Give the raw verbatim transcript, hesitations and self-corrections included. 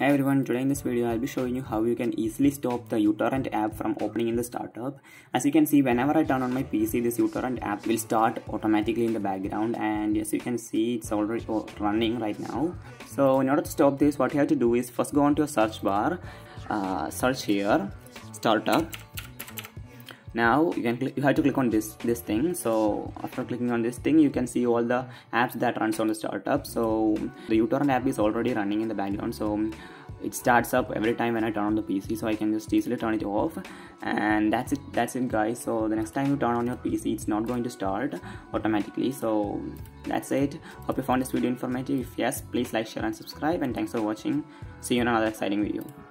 Hi everyone, today in this video I'll be showing you how you can easily stop the uTorrent app from opening in the startup. As you can see, whenever I turn on my P C, this uTorrent app will start automatically in the background, and as you can see, it's already running right now. So in order to stop this, what you have to do is first go on to your search bar, uh, search here startup. Now you can you have to click on this this thing. So after clicking on this thing, you can see all the apps that runs on the startup. So the uTorrent app is already running in the background, so it starts up every time when I turn on the P C, so I can just easily turn it off. And that's it that's it guys. So the next time you turn on your P C, it's not going to start automatically. So that's it. Hope you found this video informative. If yes, please like, share and subscribe, and thanks for watching. See you in another exciting video.